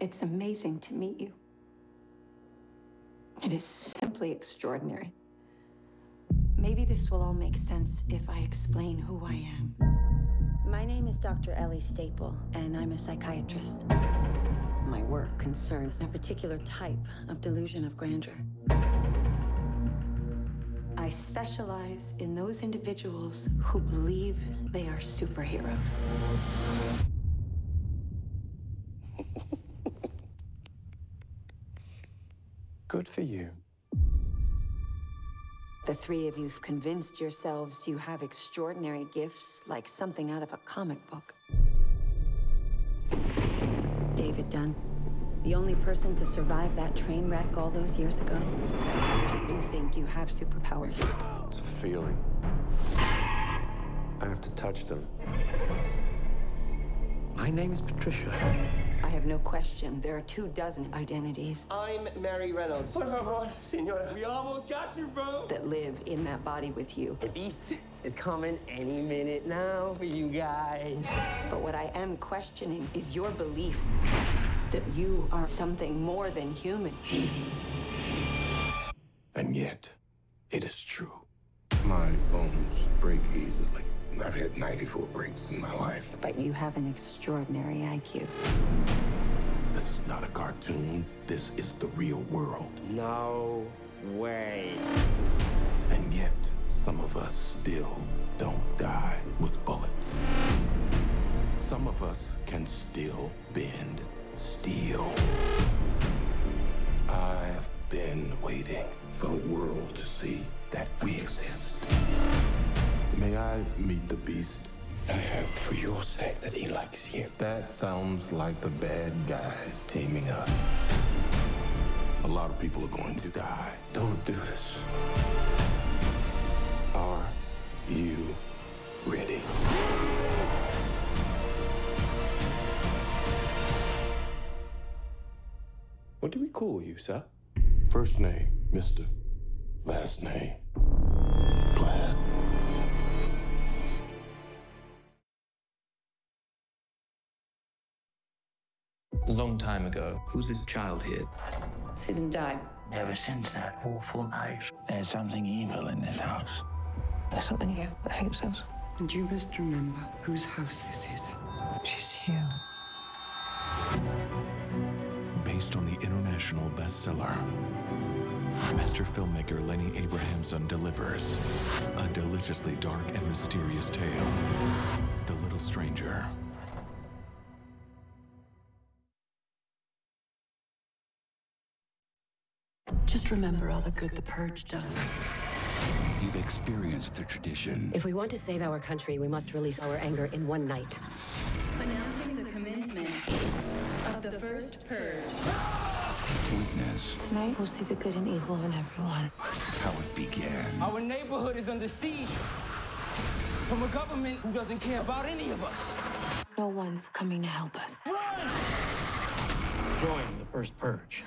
It's amazing to meet you. It is simply extraordinary. Maybe this will all make sense if I explain who I am. My name is Dr. Ellie Staple, and I'm a psychiatrist. My work concerns a particular type of delusion of grandeur. I specialize in those individuals who believe they are superheroes. Good for you. The three of you've convinced yourselves you have extraordinary gifts, like something out of a comic book. David Dunn, the only person to survive that train wreck all those years ago. You think you have superpowers. It's a feeling. I have to touch them. My name is Patricia. I have no question. There are 2 dozen identities. I'm Mary Reynolds. Por favor, señora. We almost got you, bro. That live in that body with you. The beast is coming any minute now for you guys. But what I am questioning is your belief that you are something more than human. And yet, it is true. My bones break easily. I've had 94 breaks in my life. But you have an extraordinary IQ. This is not a cartoon. This is the real world. No way. And yet, some of us still don't die with bullets. Some of us can still bend steel. I've been waiting for the world to see that we exist. May I meet the beast? I hope for your sake that he likes you. That sounds like the bad guys teaming up. A lot of people are going to die. Don't do this. Are you ready? What do we call you, sir? First name, Mr. Last name, Glass. A long time ago, who's a child here? Susan died. Ever since that awful night, there's something evil in this house. There's something here that hates us. And you must remember whose house this is. She's here. Based on the international bestseller, master filmmaker Lenny Abrahamson delivers a deliciously dark and mysterious tale, The Little Stranger. Just remember all the good the Purge does. You've experienced the tradition. If we want to save our country, we must release our anger in one night. Announcing the commencement of the First Purge. Witness. Tonight, we'll see the good and evil in everyone. How it began. Our neighborhood is under siege from a government who doesn't care about any of us. No one's coming to help us. Run! Join the First Purge.